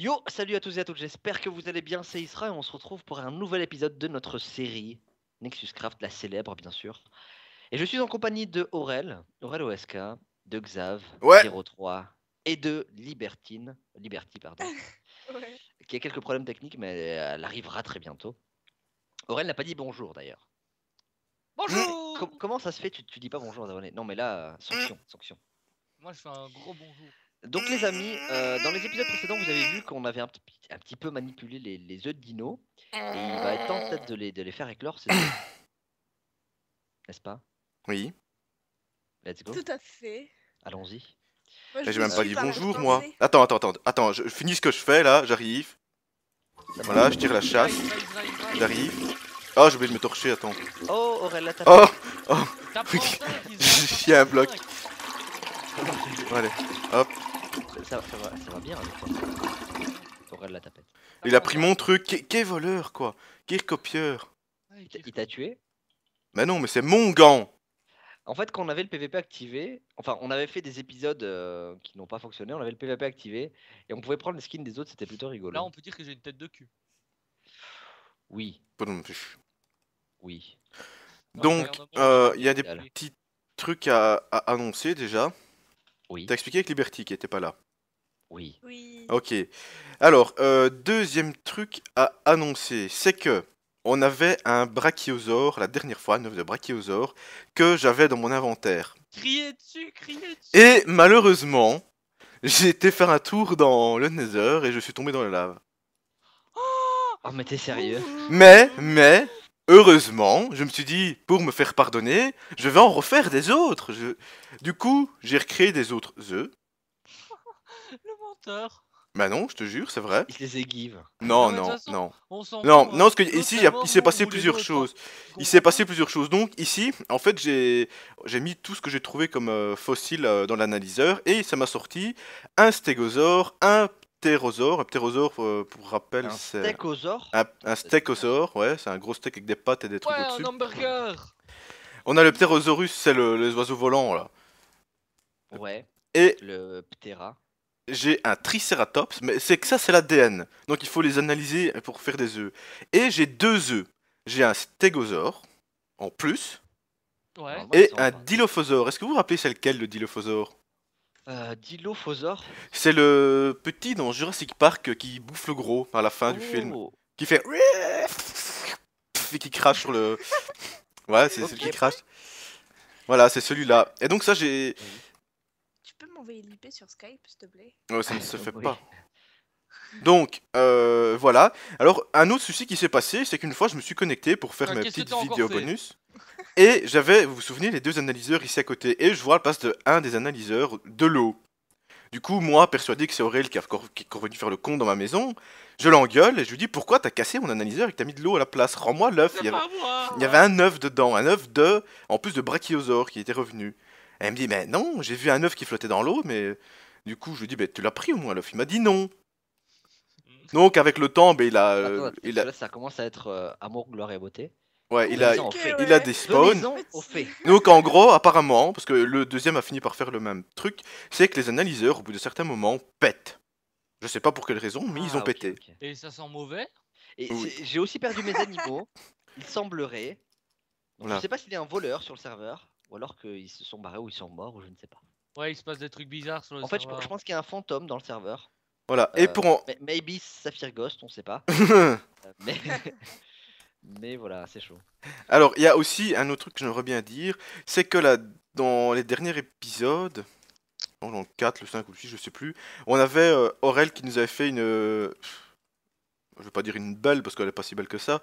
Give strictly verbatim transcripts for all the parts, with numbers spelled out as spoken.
Yo, salut à tous et à toutes, j'espère que vous allez bien, c'est Isra et on se retrouve pour un nouvel épisode de notre série NexusCraft, la célèbre bien sûr. Et je suis en compagnie de Aurel, Aurel O S K, de Xav, ouais. zéro trois et de Libertine, Liberty pardon, ouais. qui a quelques problèmes techniques mais elle arrivera très bientôt. Aurel n'a pas dit bonjour d'ailleurs. Bonjour. Com Comment ça se fait, tu, tu dis pas bonjour Aurel? Non mais là, sanction, sanction. Moi je fais un gros bonjour. Donc les amis, euh, dans les épisodes précédents, vous avez vu qu'on avait un, un petit peu manipulé les, les œufs de dinos. Et il va être temps peut-être de les, de les faire éclore, c'est ça? N'est-ce pas? Oui. Let's go. Tout à fait. Allons-y. J'ai même pas dit bonjour moi. Attends, attends, attends, attends, je finis ce que je fais là, j'arrive. Voilà, je tire la chasse. J'arrive. Oh, j'ai oublié de me torcher, attends. Oh, Aurel, t'as... Oh, oh. Il y a un bloc. Allez, hop. Ça, ça, va, ça va bien avec toi. Aurel la tapette. Il a pris mon truc. Qu'est voleur quoi? Qu'est copieur? Il t'a tué? Bah non, mais c'est mon gant. En fait, quand on avait le P V P activé, enfin, on avait fait des épisodes euh, qui n'ont pas fonctionné. On avait le P V P activé et on pouvait prendre les skins des autres. C'était plutôt rigolo. Là, on peut dire que j'ai une tête de cul. Oui. Oui. Donc, il euh, y a des petits trucs à, à annoncer déjà. Oui. T'as expliqué avec Liberty qui était pas là. Oui. Oui. Ok. Alors, euh, deuxième truc à annoncer, c'est que on avait un brachiosaure, la dernière fois, un œuf de brachiosaure, que j'avais dans mon inventaire. Criez dessus, criez dessus. Et malheureusement, j'ai été faire un tour dans le Nether et je suis tombé dans la lave. Oh, oh mais t'es sérieux? Mais, mais, heureusement, je me suis dit, pour me faire pardonner, je vais en refaire des autres. Je... Du coup, j'ai recréé des autres œufs. Le menteur. Bah non, je te jure, c'est vrai. Il les éguive. Non, non, non. Non, non, non, non, parce que ici, il s'est passé plusieurs choses. Il s'est passé plusieurs choses. Donc ici, en fait, j'ai mis tout ce que j'ai trouvé comme euh, fossile euh, dans l'analyseur. Et ça m'a sorti un stégosaure, un... Ptérosaure, un ptérosaure euh, pour rappel c'est... Un stégosaure. Un, un stégosaure, ouais, c'est un gros steak avec des pattes et des trucs au-dessus. Ouais, un hamburger. On a le ptérosaurus, c'est le, les oiseaux volants là. Ouais, et le ptéra. J'ai un tricératops, mais c'est que ça c'est l'A D N, donc il faut les analyser pour faire des œufs. Et j'ai deux œufs, j'ai un stégosaure, en plus, ouais. et un dilophosaure. Est-ce que vous vous rappelez c'est lequel le dilophosaure? Euh, Dilophosaure. C'est le petit dans Jurassic Park qui bouffe le gros à la fin oh. du film. Qui fait... Et qui crache sur le... Ouais, c'est okay. celui qui crache. Voilà, c'est celui-là. Et donc ça, j'ai... Tu peux m'envoyer l'I P sur Skype, s'il te plaît? Ouais, ça ne se fait oui. pas. Donc, euh, voilà. Alors, un autre souci qui s'est passé, c'est qu'une fois, je me suis connecté pour faire ah, mes petites vidéos bonus. Et j'avais, vous vous souvenez, les deux analyseurs ici à côté. Et je vois le passe de un des analyseurs de l'eau. Du coup, moi, persuadé que c'est Aurel qui est revenu faire le con dans ma maison, je l'engueule et je lui dis pourquoi t'as cassé mon analyseur et que t'as mis de l'eau à la place? Rends-moi l'œuf. Il, il y avait un œuf dedans, un œuf de, en plus de brachiosaure qui était revenu. Et elle me dit mais non, j'ai vu un œuf qui flottait dans l'eau, mais du coup, je lui dis bah, tu l'as pris au moins l'œuf? Il m'a dit non. Donc, avec le temps, bah, il a. Attends, attends, il a... Là, ça commence à être euh, amour, gloire et beauté. Ouais, il a, okay, il ouais. a des spawns. Donc en gros, apparemment, parce que le deuxième a fini par faire le même truc, c'est que les analyseurs, au bout de certains moments, pètent. Je sais pas pour quelle raison, mais ah, ils ont okay, pété. Okay. Et ça sent mauvais. Et oui. j'ai aussi perdu mes animaux, il semblerait. Donc, je sais pas s'il y a un voleur sur le serveur, ou alors qu'ils se sont barrés ou ils sont morts, ou je ne sais pas. Ouais, il se passe des trucs bizarres sur le en serveur. En fait, je, je pense qu'il y a un fantôme dans le serveur. Voilà, euh, et pour... En... Maybe Sapphire Ghost, on sait pas. euh, mais... Mais voilà, c'est chaud. Alors, il y a aussi un autre truc que j'aimerais bien dire, c'est que là, dans les derniers épisodes, dans le quatre, le cinq ou le six, je sais plus, on avait euh, Aurel qui nous avait fait une... Euh, je vais pas dire une belle, parce qu'elle est pas si belle que ça.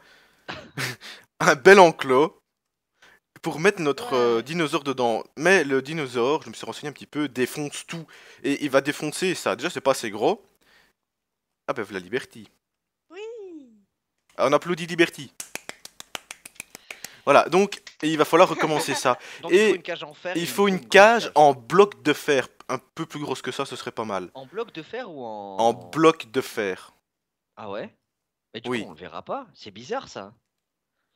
Un bel enclos pour mettre notre euh, dinosaure dedans. Mais le dinosaure, je me suis renseigné un petit peu, défonce tout. Et il va défoncer ça. Déjà, c'est pas assez gros. Ah ben, la Liberty. On applaudit Liberty. Voilà, donc et il va falloir recommencer ça. Donc, et il faut une cage en fer. Il faut une, une cage, cage en bloc de fer, un peu plus grosse que ça, ce serait pas mal. En bloc de fer ou en... En bloc de fer. Ah ouais? Mais du oui. coup, on le verra pas, c'est bizarre ça.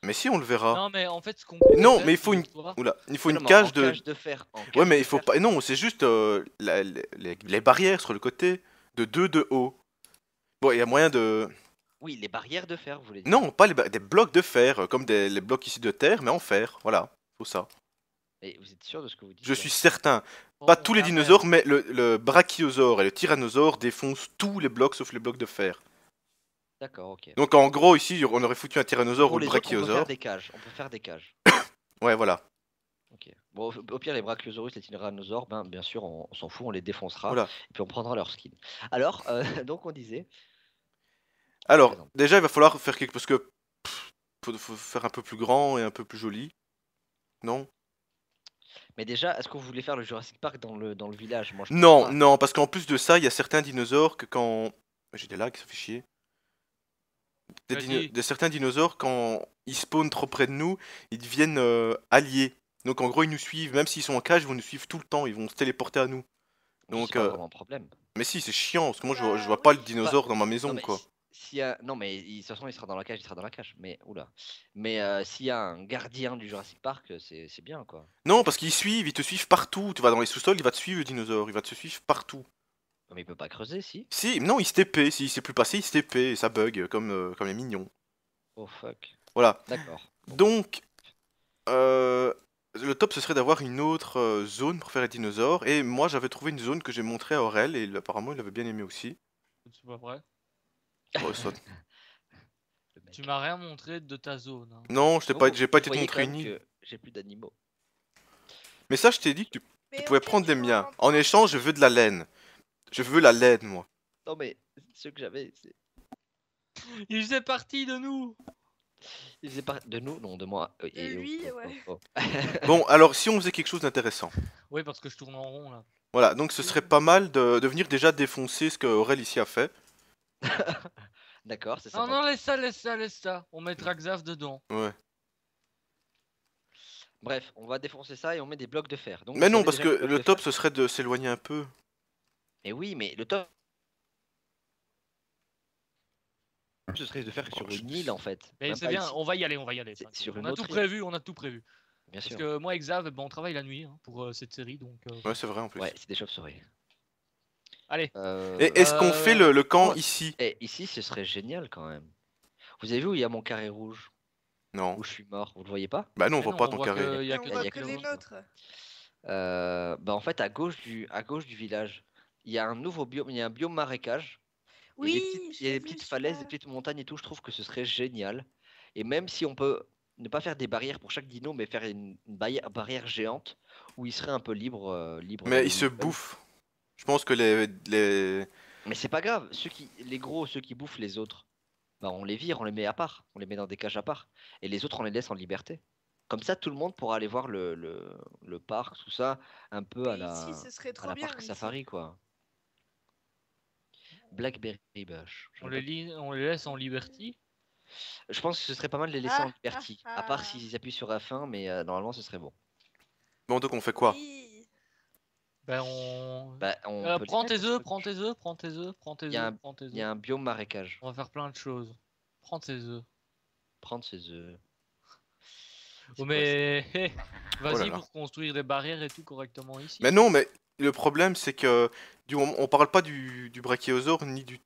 Mais si, on le verra. Non, mais en fait, ce qu'on... Non, mais il faut une... Oula, il faut non, une cage de... cage de fer. Ouais, mais il faut pas... Non, c'est juste euh, la, les, les barrières sur le côté de deux de haut. Bon, il y a moyen de... Oui, les barrières de fer, vous voulez dire. Non, pas les des blocs de fer, comme des les blocs ici de terre, mais en fer, voilà, faut ça. Et vous êtes sûr de ce que vous dites? Je suis certain. Oh, pas tous les dinosaures, même. mais le, le brachiosaure et le tyrannosaure défoncent tous les blocs sauf les blocs de fer. D'accord, ok. Donc en gros, ici, on aurait foutu un tyrannosaure Pour ou le brachiosaure. On peut faire des cages, on peut faire des cages. Ouais, voilà. Okay. Bon, au pire, les brachiosaurus, les tyrannosaures, ben, bien sûr, on, on s'en fout, on les défoncera. Voilà. Et puis on prendra leur skin. Alors, euh, donc on disait... Alors, déjà, il va falloir faire quelque chose, parce que pff, faut, faut faire un peu plus grand et un peu plus joli. Non? Mais déjà, est-ce qu'on voulait faire le Jurassic Park dans le, dans le village? Moi, je Non, pas. non, parce qu'en plus de ça, il y a certains dinosaures que quand... J'ai des lags, ça fait chier. Des, dino des certains dinosaures, quand ils spawnent trop près de nous, ils deviennent euh, alliés. Donc en gros, ils nous suivent, même s'ils sont en cage, ils vont nous suivre tout le temps, ils vont se téléporter à nous. Donc, euh... pas vraiment un problème. Mais si, c'est chiant, parce que moi, je vois, je vois pas le dinosaure pas... dans ma maison, non, quoi. Si y a... Non mais il, de toute façon il sera dans la cage, il sera dans la cage, mais oula. Mais euh, s'il y a un gardien du Jurassic Park, c'est bien quoi. Non, parce qu'ils suivent, ils te suivent partout, tu vas dans les sous-sols, il va te suivre le dinosaure, il va te suivre partout. Mais il peut pas creuser si Si, non il se T P, s'il s'est plus passé, il se T P, et ça bug comme, euh, comme les mignons. Oh fuck. Voilà. D'accord. Bon. Donc, euh, le top ce serait d'avoir une autre euh, zone pour faire les dinosaures, et moi j'avais trouvé une zone que j'ai montrée à Aurel, et apparemment il avait bien aimé aussi. C'est pas vrai? Oh, ça... Tu m'as rien montré de ta zone. Hein. Non, je t'ai pas, j'ai pas été montré ni. J'ai plus d'animaux. Mais ça, je t'ai dit que tu, tu pouvais prendre des miens. En échange, je veux de la laine. Je veux la laine, moi. Non mais ce que j'avais, c'est. Il faisait partie de nous. Il faisait partie de nous, non de moi. De Et lui, oh, ouais. Oh, oh. Bon, alors si on faisait quelque chose d'intéressant. Oui, parce que je tourne en rond là. Voilà, donc ce serait pas mal de, de venir déjà défoncer ce que Aurel ici a fait. D'accord, c'est ça. Non, non, laisse ça, laisse ça, laisse ça. On mettra Xav dedans. Ouais. Bref, on va défoncer ça et on met des blocs de fer. Donc, mais non, parce que le top ce serait de s'éloigner un peu. Et oui, mais le top ce serait de faire oh, sur je... une île en fait. Mais c'est bien, ici. on va y aller, on va y aller. Sur on a tout île. prévu, on a tout prévu. Bien parce sûr. que moi et Xav, ben, on travaille la nuit hein, pour euh, cette série. donc. Euh... Ouais, c'est vrai en plus. Ouais, c'est des chauves-souris. Allez. Euh... Est-ce qu'on euh... fait le, le camp oh. ici Et Ici, ce serait génial quand même. Vous avez vu où il y a mon carré rouge? Non. Où je suis mort, vous le voyez pas? Bah non, on voit non, pas on ton voit carré. Il y a que, que, que les nôtres. Euh, bah en fait, à gauche du, à gauche du village, il y a un nouveau biome, il y a un biome marécage. Oui. Il y a des petites, y a des petites falaises, ça. des petites montagnes et tout. Je trouve que ce serait génial. Et même si on peut ne pas faire des barrières pour chaque dino, mais faire une, une barrière, barrière géante où il serait un peu libre, euh, libre. Mais il se bouffe. Je pense que les... les... Mais c'est pas grave, ceux qui, les gros, ceux qui bouffent les autres, bah on les vire, on les met à part, on les met dans des cages à part. Et les autres, on les laisse en liberté. Comme ça, tout le monde pourra aller voir le, le, le parc, tout ça, un peu mais à la, ici, ce serait trop à la bien, parc ici. safari, quoi. Blackberry Bush. On les, on les laisse en liberté? Je pense que ce serait pas mal de les laisser ah, en liberté, ah, ah. à part s'ils appuient sur F un, mais euh, normalement, ce serait bon. Bon, donc on fait quoi? oui. Bah on... Bah on euh, prends tes œufs, prends tes œufs, prends tes œufs, prends tes œufs, prends tes œufs. Il y a un biome marécage. On va faire plein de choses. Prends tes œufs. Prends tes œufs. Oh mais hey, vas-y oh pour construire des barrières et tout correctement ici. Mais non, mais le problème c'est que du, on, on parle pas du, du brachiosaure ni du...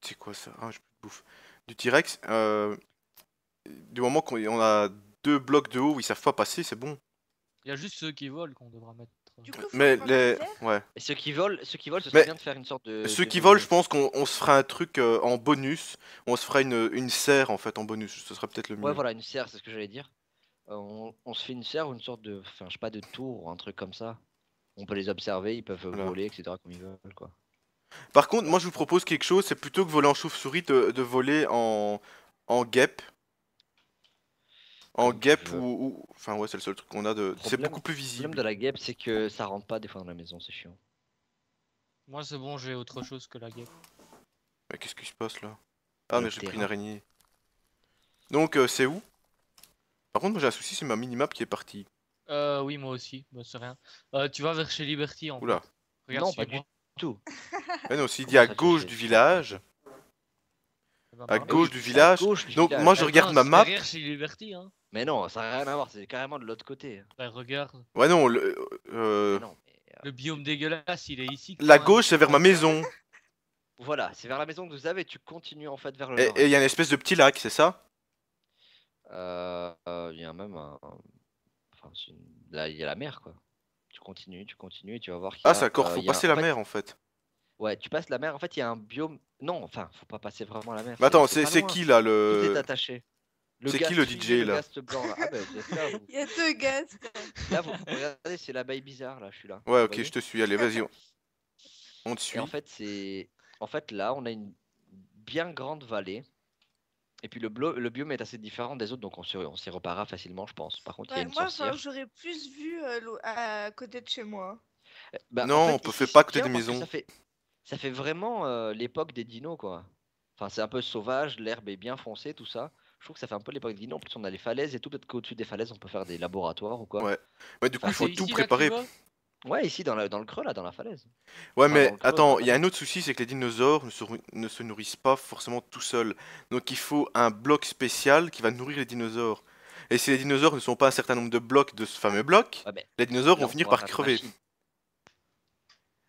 C'est quoi ça hein, je bouffe. Du T-Rex. Euh, du moment qu'on a deux blocs de haut où ils savent pas passer, c'est bon. Il y a juste ceux qui volent qu'on devra mettre. Du coup, mais les... ouais. Et ceux qui volent, ceux qui volent, ce serait bien de faire une sorte de... Ceux qui volent, je pense qu'on se fera un truc euh, en bonus, on se fera une, une serre en fait en bonus, ce serait peut-être le mieux. Ouais voilà, une serre, c'est ce que j'allais dire. Euh, on, on se fait une serre ou une sorte de, enfin je sais pas, de tour, un truc comme ça. On peut les observer, ils peuvent voilà. voler, et cetera comme ils veulent quoi. Par contre, moi je vous propose quelque chose, c'est plutôt que voler en chauve-souris, de, de voler en, en guêpe. En Donc guêpe je... ou, ou... Enfin ouais, c'est le seul truc qu'on a de... C'est beaucoup plus visible. Le problème de la guêpe, c'est que ça rentre pas des fois dans la maison, c'est chiant. Moi c'est bon, j'ai autre chose que la guêpe. Mais qu'est-ce qui se passe là? Ah le mais j'ai pris une araignée. Donc euh, c'est où? Par contre moi j'ai un souci, c'est ma minimap qui est partie. Euh oui moi aussi, bah, c'est rien. Euh, tu vas vers chez Liberty en Oula. fait. Regarde, non pas du tout. Mais non, s'il dit à gauche du village... À gauche du village, gauche, donc village. moi je regarde non, ma map. Chez Liberty, hein. Mais non, ça n'a rien à voir, c'est carrément de l'autre côté. Bah regarde. Ouais non, le... Euh... Mais non, mais euh... le biome dégueulasse il est ici. La gauche c'est vers ma maison. Voilà, c'est vers la maison que vous avez et tu continues en fait vers le nord. Et il y a une espèce de petit lac, c'est ça? Euh... Il euh, y a même un... un... Enfin, une... là, il y a la mer, quoi. Tu continues, tu continues et tu vas voir... Ah, c'est encore, euh, faut passer un... la en fait... mer, en fait. Ouais, tu passes la mer, en fait, il y a un biome... Non, enfin, faut pas passer vraiment la mer. Mais attends, c'est qui, là, le... Tout est attaché. C'est qui le D J là? Il y a deux gaz. Là, vous regardez, c'est la baie bizarre là, je suis là. Ouais, ok, je te suis, allez, vas-y. On te suit. Et en fait, c'est. En fait, là, on a une bien grande vallée. Et puis le, blo... le biome est assez différent des autres, donc on s'y se... reparera facilement, je pense. Par contre, ouais, il y a une moi, j'aurais plus vu euh, à côté de chez moi. Euh, bah, non, en fait, on peut faire pas à côté des maisons. Ça fait... ça fait vraiment euh, l'époque des dinos, quoi. Enfin, c'est un peu sauvage, l'herbe est bien foncée, tout ça. Je trouve que ça fait un peu l'époque des... En plus, on a les falaises et tout. Peut-être qu'au-dessus des falaises, on peut faire des laboratoires ou quoi. Ouais. Ouais, du coup, il faut tout préparer. Ouais, ici, dans, la, dans le creux, là, dans la falaise. Ouais, enfin, mais creux, attends, il y a un autre souci, c'est que les dinosaures ne se, ne se nourrissent pas forcément tout seuls. Donc, il faut un bloc spécial qui va nourrir les dinosaures. Et si les dinosaures ne sont pas un certain nombre de blocs de ce fameux bloc, ouais, les dinosaures vont finir par crever.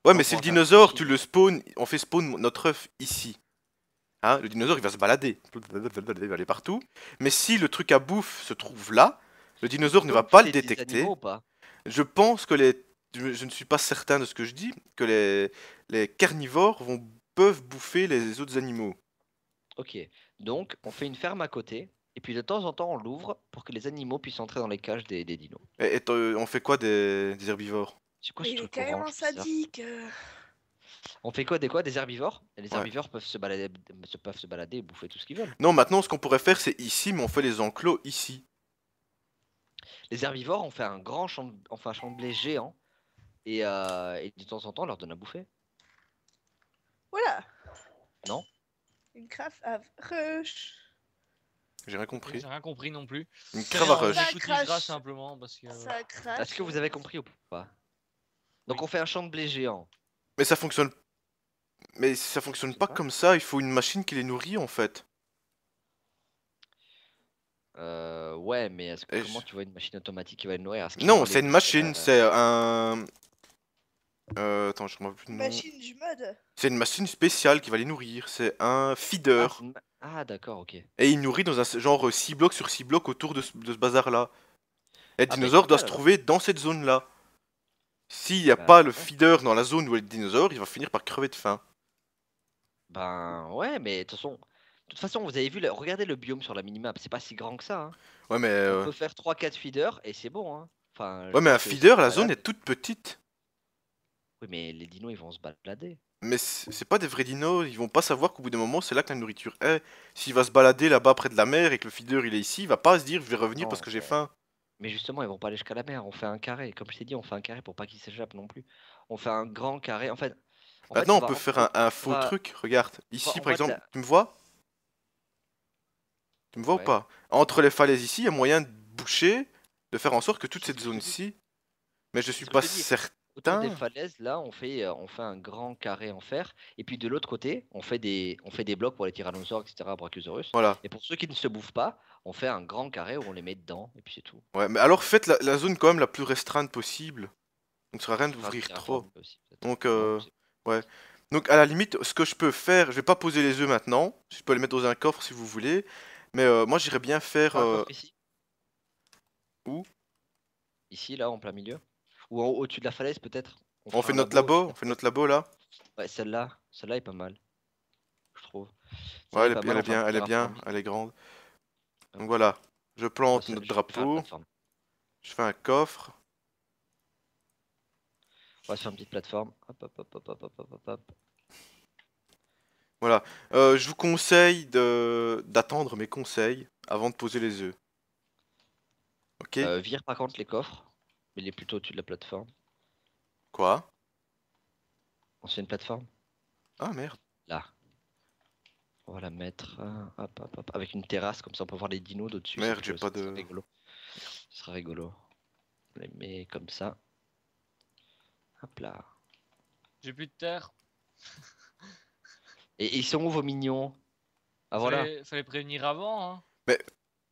Ouais, on mais si le dinosaure, tu le spawns, on fait spawn notre œuf ici. Hein, le dinosaure il va se balader, il va aller partout. Mais si le truc à bouffe se trouve là, le dinosaure ne va pas le détecter. Je pense que les... Je ne suis pas certain de ce que je dis, que les, les carnivores vont... peuvent bouffer les autres animaux. Ok, donc on fait une ferme à côté, et puis de temps en temps on l'ouvre pour que les animaux puissent entrer dans les cages des, des dinos. Et, et on fait quoi des, des herbivores? C'est quoi ce truc carrément sadique. On fait quoi des quoi des herbivores? Et les ouais. herbivores peuvent se balader, peuvent se balader et bouffer tout ce qu'ils veulent. Non, maintenant ce qu'on pourrait faire c'est ici, mais on fait les enclos ici. Les herbivores, on fait un grand champ, de... enfin un champ de blé géant et, euh, et de temps en temps on leur donne à bouffer. Voilà. Non. Une crave à rush. J'ai rien compris. J'ai rien compris non plus. Une crave à rush. Simplement parce que. Est-ce que vous avez compris ou pas? Donc oui. On fait un champ de blé géant. Mais ça fonctionne. Mais ça fonctionne pas, pas comme ça, il faut une machine qui les nourrit en fait. Euh. Ouais, mais est-ce que Et comment je... tu vois une machine automatique qui va les nourrir? Non, c'est une machine, euh... c'est un. Euh. Attends, je remets plus de nom. Machine du mode. C'est une machine spéciale qui va les nourrir, c'est un feeder. Ah, ah d'accord, ok. Et il nourrit dans un genre six blocs sur six blocs autour de ce, de ce bazar là. Et le ah, dinosaure doit se trouver dans cette zone là. S'il n'y a bah, pas le feeder dans la zone où est le dinosaure, il va finir par crever de faim. Ben ouais, mais de toute façon, de toute façon, vous avez vu, regardez le biome sur la minimap, c'est pas si grand que ça. Hein. Ouais, mais on euh... peut faire trois quatre feeders et c'est bon. Hein. Enfin, ouais, mais un feeder, la zone est toute petite. Oui, mais les dinos ils vont se balader. Mais c'est pas des vrais dinos, ils vont pas savoir qu'au bout d'un moment c'est là que la nourriture est. S'il va se balader là-bas près de la mer et que le feeder il est ici, il va pas se dire je vais revenir non, parce que j'ai faim. Mais justement, ils vont pas aller jusqu'à la mer. On fait un carré. Comme je t'ai dit, on fait un carré pour pas qu'ils s'échappent non plus. On fait un grand carré. En fait, en maintenant, fait, on, on peut faire un, un faux va... truc. Regarde, ici, enfin, par exemple, la... tu me vois? Tu me vois ouais. ou pas? Entre les falaises ici, il y a moyen de boucher, de faire en sorte que toute cette zone-ci. Mais je suis pas certain. Autour des falaises, là, on fait, euh, on fait un grand carré en fer. Et puis de l'autre côté, on fait des, on fait des blocs pour les tyrannosaures, et cetera. Brachiosaurus. Voilà. Et pour ceux qui ne se bouffent pas, on fait un grand carré où on les met dedans. Et puis c'est tout. Ouais, mais alors faites la, la zone quand même la plus restreinte possible. Donc ça sert à rien d'ouvrir trop. Aussi, Donc euh, ouais. Donc à la limite, ce que je peux faire, je vais pas poser les œufs maintenant. Je peux les mettre dans un coffre si vous voulez. Mais euh, moi j'irais bien faire. Euh... Ici Où Ici, là, en plein milieu. Ou au-dessus de la falaise peut-être. On, on fait notre labo, labo on fait notre labo là. Ouais, celle-là, celle-là est pas mal, je trouve. Celle ouais, elle est bien, mal, elle, enfin, elle est bien, elle est grande. Donc voilà, je plante ouais, notre drapeau. Je fais un coffre. On va faire une petite plateforme. Hop, hop, hop, hop, hop, hop, hop, hop. Voilà, euh, je vous conseille de d'attendre mes conseils avant de poser les œufs. Ok. Euh, vire par contre les coffres. Mais il est plutôt au-dessus de la plateforme. Quoi? On sait une plateforme. Ah merde. Là. On va la mettre euh, hop, hop, hop, avec une terrasse, comme ça on peut voir les dinos d'au-dessus. Merde, j'ai pas de... Ce serait rigolo. Ce serait rigolo. On les met comme ça. Hop là. J'ai plus de terre. et, et ils sont où vos mignons? Ah voilà. Fallait, fallait prévenir avant. Hein. Mais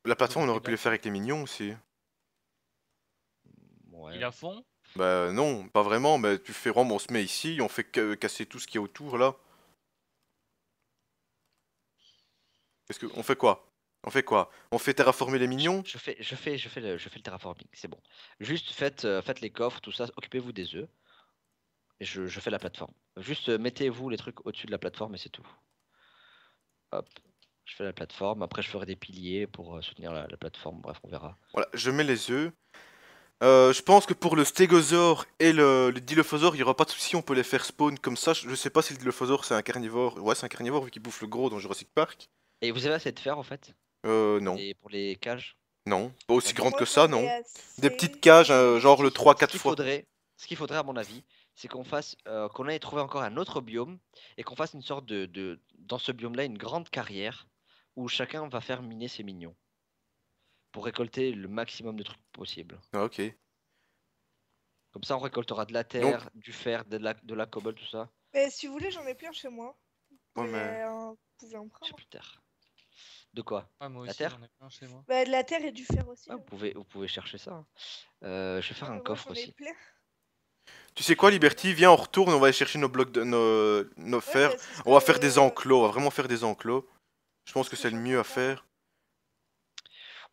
la plateforme, on aurait pu les faire avec les mignons aussi. Ouais. Il a fond? Bah non, pas vraiment, mais tu fais vraiment, on se met ici, on fait casser tout ce qu'il y a autour là. que on fait quoi? On fait quoi? On fait terraformer les minions? Je fais, je fais, je fais le, je fais le terraforming, c'est bon. Juste faites, euh, faites les coffres, tout ça, occupez-vous des œufs. Et je, je fais la plateforme. Juste euh, mettez-vous les trucs au-dessus de la plateforme et c'est tout. Hop, je fais la plateforme. Après, je ferai des piliers pour euh, soutenir la, la plateforme. Bref, on verra. Voilà, je mets les œufs. Euh, je pense que pour le Stégosaure et le, le Dilophosaure, il n'y aura pas de souci, on peut les faire spawn comme ça. Je, je sais pas si le Dilophosaure c'est un carnivore. Ouais, c'est un carnivore vu qu'il bouffe le gros dans Jurassic Park. Et vous avez assez de fer en fait? Euh, non. Et pour les cages? Non, pas aussi grande que ça, non. Des petites cages, euh, genre le trois quatre fois. Faudrait, ce qu'il faudrait à mon avis, c'est qu'on fasse, euh, qu'on aille trouver encore un autre biome et qu'on fasse une sorte de, de dans ce biome-là, une grande carrière où chacun va faire miner ses minions. Pour récolter le maximum de trucs possible. Ah, ok. Comme ça, on récoltera de la terre, donc... du fer, de la, de la cobble, tout ça. Mais si vous voulez, j'en ai plein chez moi. Ouais, mais... mais euh, vous pouvez en prendre. Plus tard. De quoi? Ah, moi la aussi, terre plein chez moi. Bah, de la terre et du fer aussi. Ah, vous, pouvez, vous pouvez chercher ça. Hein. Euh, je vais faire ah, un moi, coffre aussi. Plein. Tu sais quoi, Liberty? Viens, on retourne, on va aller chercher nos blocs de nos, nos ouais, fers. On va faire euh... des enclos, on va vraiment faire des enclos. Je pense que c'est le mieux à faire.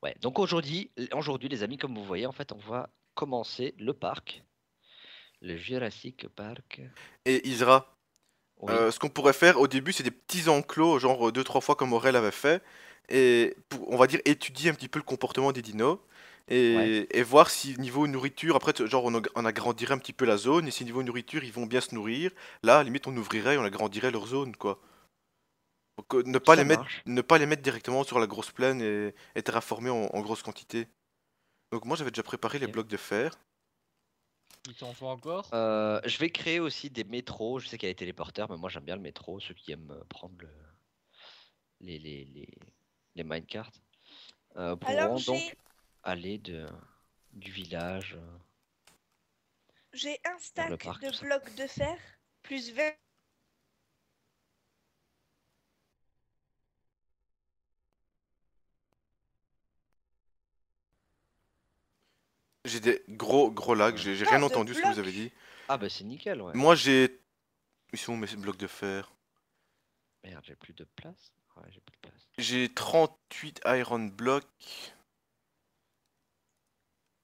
Ouais, donc aujourd'hui, aujourd'hui les amis, comme vous voyez, en fait, on va commencer le parc, le Jurassic Park. Et Isra, oui. euh, ce qu'on pourrait faire au début, c'est des petits enclos, genre deux trois fois comme Aurel avait fait, et pour, on va dire étudier un petit peu le comportement des dinos, et, ouais. et voir si niveau nourriture, après, genre on, on agrandirait un petit peu la zone, et si niveau nourriture, ils vont bien se nourrir, là, à la limite, on ouvrirait et on agrandirait leur zone, quoi. Donc, ne, pas les mettre, ne pas les mettre directement sur la grosse plaine et, et terraformer en, en grosse quantité. Donc moi j'avais déjà préparé okay. les blocs de fer. Il t'en faut encore euh, Je vais créer aussi des métros. Je sais qu'il y a les téléporteurs, mais moi j'aime bien le métro. Ceux qui aiment prendre le... les, les, les, les minecarts euh, pourront donc aller de, du village. J'ai un stack parc, de blocs de fer plus vingt. J'ai des gros gros lags, j'ai rien entendu ce que vous avez dit. Ah bah c'est nickel ouais. Moi j'ai... Ils sont où mes blocs de fer? Merde, j'ai plus de place. Ouais, j'ai plus de place. J'ai trente-huit iron blocks.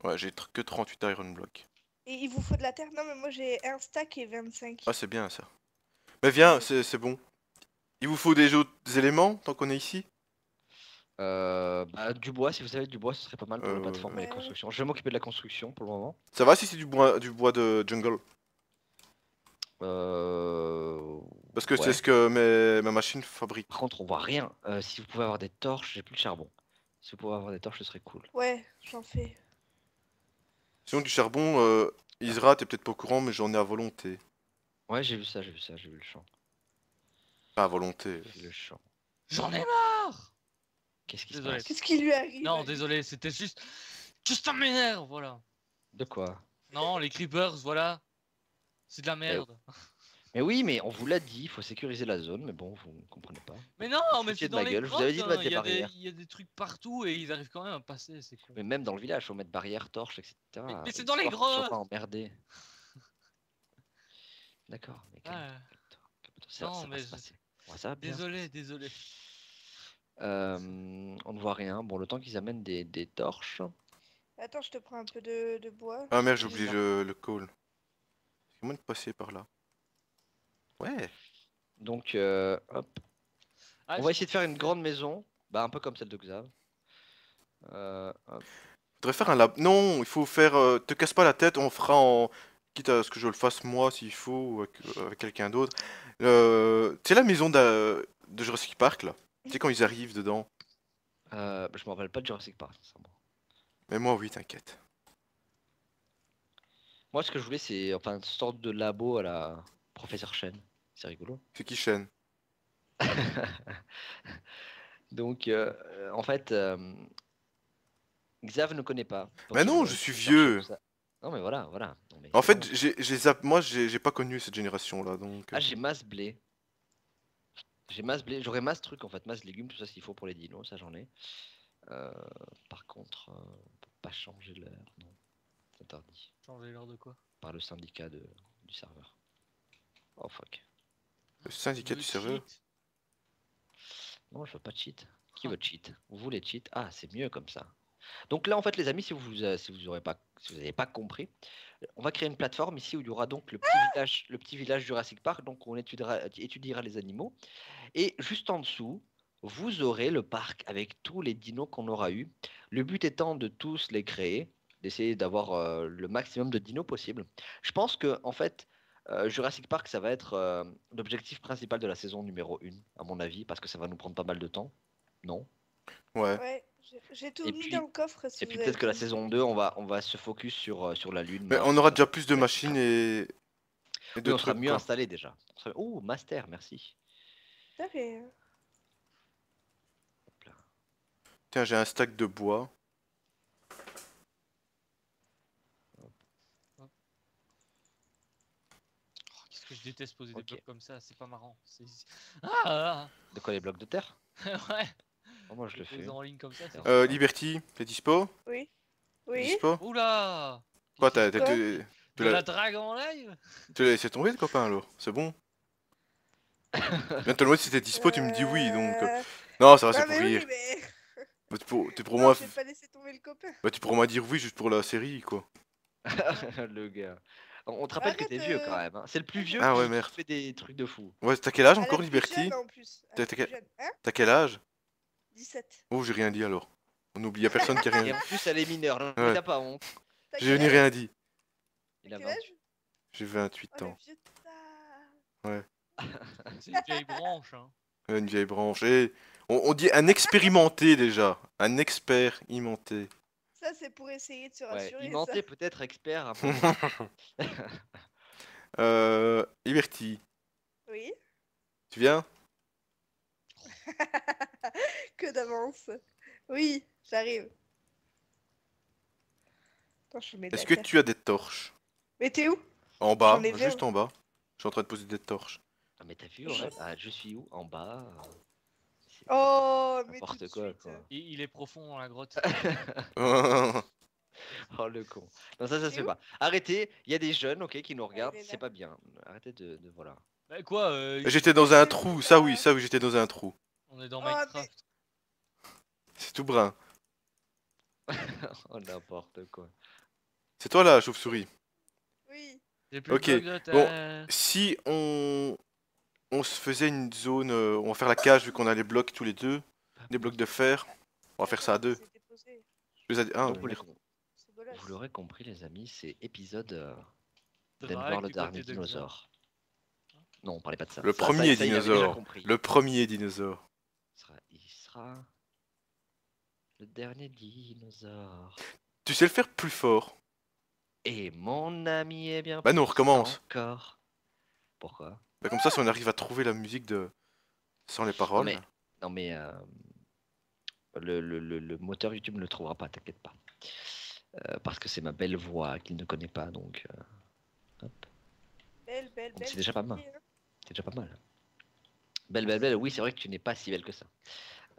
Ouais, j'ai que trente-huit iron blocks. Et il vous faut de la terre? Non mais moi j'ai un stack et vingt-cinq. Ah c'est bien ça. Mais viens, c'est bon. Il vous faut des autres éléments tant qu'on est ici? Euh, bah, du bois, si vous avez du bois, ce serait pas mal pour euh, la plateforme et les constructions. Je vais m'occuper de la construction pour le moment. Ça va si c'est du bois, du bois de jungle? Euh... Parce que ouais. c'est ce que mes, ma machine fabrique. Par contre, on voit rien. Euh, si vous pouvez avoir des torches, j'ai plus de charbon. Si vous pouvez avoir des torches, ce serait cool. Ouais, j'en fais. Sinon, du charbon, euh, Isra, t'es peut-être pas au courant, mais j'en ai à volonté. Ouais, j'ai vu ça, j'ai vu ça, j'ai vu le champ. Pas à volonté. Le champ. J'en ai marre. Qu'est-ce qui se passe? Qu'est-ce qui lui arrive? Non, désolé, c'était juste... Juste un m'énerve, voilà. De quoi? Non, les creepers, voilà. C'est de la merde. Euh... Mais oui, mais on vous l'a dit, il faut sécuriser la zone, mais bon, vous ne comprenez pas. Mais non, vous mais c'est dans ma les gueule. Grottes, il hein, y, y a des trucs partout et ils arrivent quand même à passer, c'est cool. Mais même dans le village, faut mettre barrières, torches, et cetera. Mais, mais c'est dans les grottes. D'accord, mais calme, ouais. ça, non, ça mais va je... se passer. Ouais, ça va bien. Désolé, désolé. Euh, on ne voit rien. Bon, le temps qu'ils amènent des, des torches. Attends, je te prends un peu de, de bois. Ah merde, j'ai oublié le, le coal. C'est comment de passer par là? Ouais. Donc, euh, hop. Ah, on va essayer de faire une grande maison. Bah, un peu comme celle de Xav. Euh, hop. Faudrait faire un lab. Non, il faut faire. Euh, te casse pas la tête, on fera en. Quitte à ce que je le fasse moi s'il faut, ou avec, avec quelqu'un d'autre. Euh, c'est la maison de Jurassic Park là. Tu sais quand ils arrivent dedans? Euh, je m'en rappelle pas de Jurassic Park. Mais moi oui, t'inquiète. Moi ce que je voulais c'est enfin une sorte de labo à la professeur Chen. C'est rigolo. C'est qui Chen? Donc euh, en fait, euh, Xav ne connaît pas. Mais non, je suis vieux. Non mais voilà, voilà. Non, mais en fait, j'ai, j'ai zapp... moi j'ai pas connu cette génération là donc. Euh... Ah j'ai masse blé. J'ai masse blé, j'aurais masse truc en fait, masse légumes, tout ça ce qu'il faut pour les dinos, ça j'en ai. Euh, par contre, euh, on peut pas changer l'heure, non, c'est interdit. Changer l'heure de quoi? Par le syndicat de, du serveur. Oh fuck. Le syndicat le du cheat. serveur? Non, je veux pas de cheat. qui veut cheat. Vous les cheat. Ah, c'est mieux comme ça. Donc là, en fait, les amis, si vous n'avez si vous pas, si pas compris, on va créer une plateforme ici où il y aura donc le petit village, le petit village Jurassic Park. Donc on étudiera, étudiera les animaux. Et juste en dessous, vous aurez le parc avec tous les dinos qu'on aura eu. Le but étant de tous les créer, d'essayer d'avoir euh, le maximum de dinos possible. Je pense que, en fait, Euh, Jurassic Park, ça va être euh, l'objectif principal de la saison numéro un, à mon avis, parce que ça va nous prendre pas mal de temps, non? Ouais. Ouais, j'ai tout et mis puis, dans le coffre. Si et puis peut-être que la saison deux, on va, on va se focus sur, sur la Lune. Mais on aura déjà plus de machines et, et de oui, on sera trucs, mieux installé déjà. Sera... Oh, Master, merci. Ça fait... Tiens, j'ai un stack de bois. Que je déteste poser okay. des blocs comme ça, c'est pas marrant. Ah de quoi, les blocs de terre? Ouais. Oh, moi je, je le fais en ligne comme ça. Euh, Liberty, t'es dispo? Oui. Oui. Dispo. Oula. Quoi, t'as de, de, de la, la drague en live? Tu l'as laissé tomber le copain alors? C'est bon. Maintenant moi si t'es dispo, euh... tu me dis oui donc. Non ça va, c'est pour rire. Oui, mais... bah, tu pour, tu pour non, moi. J'ai pas laissé tomber le copain. Bah tu pourras moi dire oui juste pour la série quoi. Le gars. On te rappelle Arrête que t'es euh... vieux quand même, hein. C'est le plus vieux ah ouais, qui merde. fait des trucs de fou. Ouais, t'as quel âge encore, Liberty? T'as hein quel âge? dix-sept. Oh, j'ai rien dit alors. On n'oublie à personne qui a rien dit. Et en plus, elle est mineure, hein. Ouais. T'as pas honte. J'ai rien dit. Il a vingt. J'ai vingt-huit oh, ans. Ouais. C'est une vieille branche, hein. Ouais, une vieille branche. Et on, on dit un expérimenté déjà. Un expert imenté. Ça, c'est pour essayer de se rassurer. Ouais, inventé peut-être expert. Un peu. euh, Liberty. Oui. Tu viens? Que d'avance. Oui, j'arrive. Est-ce que tu as des torches? Mais t'es où? En bas, en juste en bas. Je suis en train de poser des torches. Ah, mais t'as vu, ouais. Ah, je suis où? En bas. Oh, mais tout de quoi, suite. Quoi. Il, il est profond dans la grotte. Oh le con. Non ça ça se fait pas. Arrêtez, il y a des jeunes ok qui nous regardent, c'est pas bien. Arrêtez de, de voilà. Bah quoi euh, j'étais dans un trou, ça oui, ça oui, j'étais dans un trou. On est dans oh, Minecraft. Mais... C'est tout brun. Oh n'importe quoi. C'est toi là, chauve-souris? Oui. Ok. Bon, si on On se faisait une zone, euh, on va faire la cage vu qu'on a les blocs tous les deux, des blocs de fer, on va faire ça à deux. Je à... Ah, vous l'aurez les... compris les amis, c'est épisode euh, d'aller voir le dernier dinosaure. Non, on parlait pas de ça. Le ça, premier ça, dinosaure, ça, le premier dinosaure. Il sera... Il sera le dernier dinosaure. Tu sais le faire plus fort. Et mon ami est bien... Bah non, on recommence. Encore. Pourquoi? Bah comme ça, si on arrive à trouver la musique de sans les paroles. Non mais, non mais euh, le, le, le, le moteur YouTube ne le trouvera pas, t'inquiète pas. Euh, parce que c'est ma belle voix qu'il ne connaît pas, donc. Euh, belle, belle, belle. C'est déjà pas mal. C'est déjà pas mal. Belle, belle, belle. Oui, c'est vrai que tu n'es pas si belle que ça.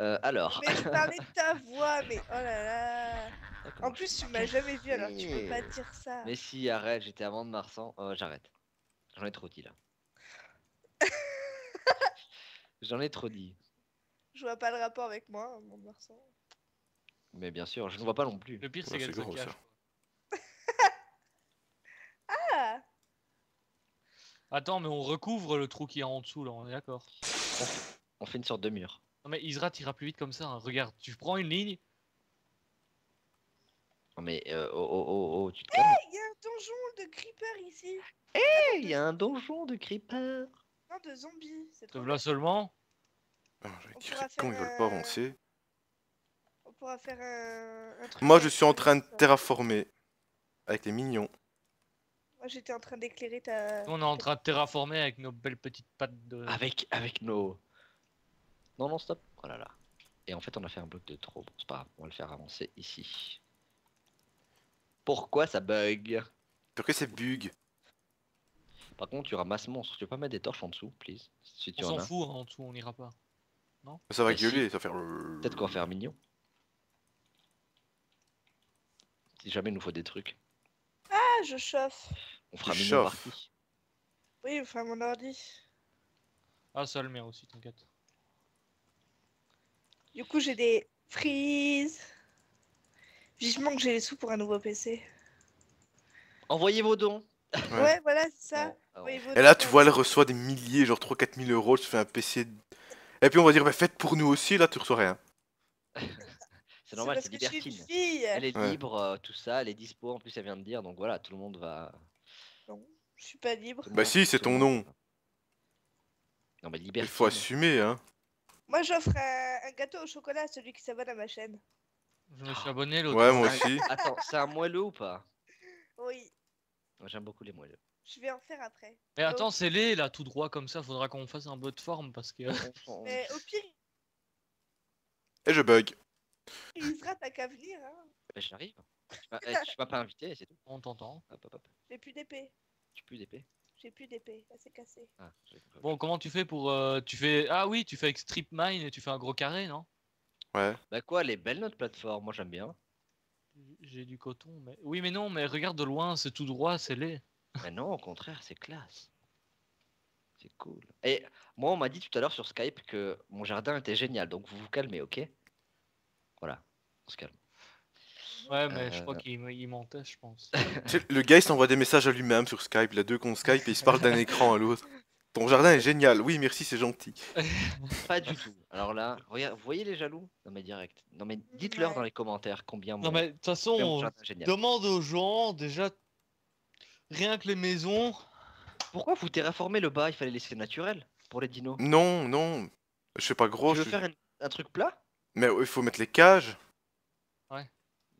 Euh, alors. Mais je parlais de ta voix, mais oh là là. En plus, tu m'as jamais vu, alors tu peux pas dire ça. Mais si, arrête. J'étais avant de Marsan. Euh, J'arrête. J'en ai trop dit là. J'en ai trop dit. Je vois pas le rapport avec moi, mon garçon. Mais bien sûr, je ne vois pas non plus. Le pire, c'est qu'elle se cache. Ah. Attends, mais on recouvre le trou qui est en dessous, là, on est d'accord. On, on fait une sorte de mur. Non mais Isra t'ira plus vite comme ça, hein. Regarde, tu prends une ligne. Non mais euh, oh oh oh oh, tu te calmes. Hey, y a un donjon de creeper ici. Hey, il y a un donjon de creeper. Non, de zombies, c'est trop. Là seulement. Alors, je vais dire que quand ils veulent pas avancer. On pourra faire un, un truc. Moi, je suis en train de terraformer avec les mignons. Moi, j'étais en train d'éclairer ta. On est en train de terraformer avec nos belles petites pattes de. Avec, avec nos. Non, non, stop. Oh là là. Et en fait, on a fait un bloc de trop. Bon, c'est pas grave. On va le faire avancer ici. Pourquoi ça bug? Pourquoi ça bug? Par contre, tu ramasses monstre. Tu peux pas mettre des torches en dessous, please. Si tu on s'en fout, hein, en dessous, on ira pas. Non. Ça va gueuler, si. Ça va faire. Peut-être qu'on va faire mignon. Si jamais il nous faut des trucs. Ah, je chauffe. On fera je mignon chauffe. Partie. Oui, enfin mon ordi. Ah, ça le met aussi, t'inquiète. Du coup, j'ai des frises. Vivement que j'ai les sous pour un nouveau P C. Envoyez vos dons. Ouais, ouais voilà, c'est ça. Oh, oh. Et là, tu vois, elle reçoit des milliers, genre trois quatre mille euros. Tu fais un P C. Et puis, on va dire, mais faites pour nous aussi. Là, tu reçois rien. C'est normal, c'est libertine. Elle est ouais. libre, euh, tout ça. Elle est dispo. En plus, elle vient de dire. Donc voilà, tout le monde va. Non, je suis pas libre. Bah, si, c'est ton nom. Non, mais libertine. Il faut assumer, hein. Moi, j'offre un... un gâteau au chocolat à celui qui s'abonne à ma chaîne. Je me suis abonné l'autre. Ouais, moi aussi. Attends, c'est un moelleux ou pas? Oui. J'aime beaucoup les moelleux. Je vais en faire après. Mais donc... attends, c'est les là, tout droit comme ça. Faudra qu'on fasse un peu de forme parce que. Mais au pire. Et je bug. Il sera ta qu'à venir. Hein. Bah, j'arrive. Je suis pas, pas invité, c'est tout. On t'entend. J'ai plus d'épée. J'ai plus d'épée. J'ai plus d'épée. C'est cassé. Ah, bon, comment tu fais pour euh, tu fais ah oui, tu fais avec strip mine et tu fais un gros carré, non? Ouais. Bah quoi, elle est belle notre plateforme, moi j'aime bien. J'ai du coton, mais... Oui mais non, mais regarde de loin, c'est tout droit, c'est laid. Mais non, au contraire, c'est classe. C'est cool. Et moi on m'a dit tout à l'heure sur Skype que mon jardin était génial, donc vous vous calmez, ok? Voilà, on se calme. Ouais, mais euh... je crois qu'il mentait, je pense. Le gars il s'envoie des messages à lui-même sur Skype, il a deux comptes Skype et il se parle d'un écran à l'autre. Ton jardin est génial, oui merci c'est gentil. Pas du tout. Alors là, regarde, vous voyez les jaloux? Non mais direct. Non mais dites-leur dans les commentaires combien. Non mon... mais de toute façon, on demande aux gens déjà rien que les maisons. Pourquoi vous terraformez le bas? Il fallait laisser naturel pour les dinos. Non non, je sais pas gros. Tu veux je... faire un, un truc plat? Mais il faut mettre les cages. Ouais.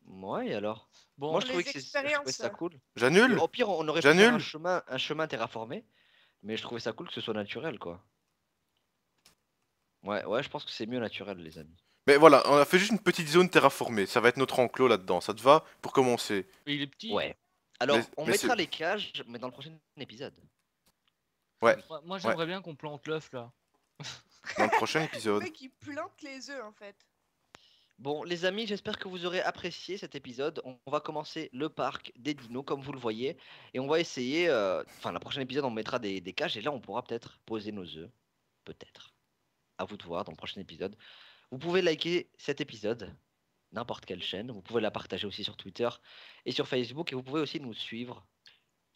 Ouais et alors. Bon, moi je trouvais que c'est ça cool. J'annule. Au pire on aurait pu faire un chemin, un chemin terraformé. Mais je trouvais ça cool que ce soit naturel, quoi. Ouais, ouais, je pense que c'est mieux naturel, les amis. Mais voilà, on a fait juste une petite zone terraformée. Ça va être notre enclos là-dedans. Ça te va pour commencer? Il est petit. Ouais. Alors, mais, on mais mettra les cages, mais dans le prochain épisode. Ouais. Moi, moi j'aimerais ouais. bien qu'on plante l'œuf, là. Dans le prochain épisode. Le mec, il plante les œufs, en fait. Bon, les amis, j'espère que vous aurez apprécié cet épisode. On va commencer le parc des dinos, comme vous le voyez. Et on va essayer... Euh... Enfin, le prochain épisode, on mettra des, des cages. Et là, on pourra peut-être poser nos œufs. Peut-être. À vous de voir dans le prochain épisode. Vous pouvez liker cet épisode. N'importe quelle chaîne. Vous pouvez la partager aussi sur Twitter et sur Facebook. Et vous pouvez aussi nous suivre.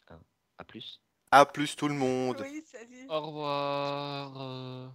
Hein. À plus. À plus tout le monde. Oui, salut. Au revoir.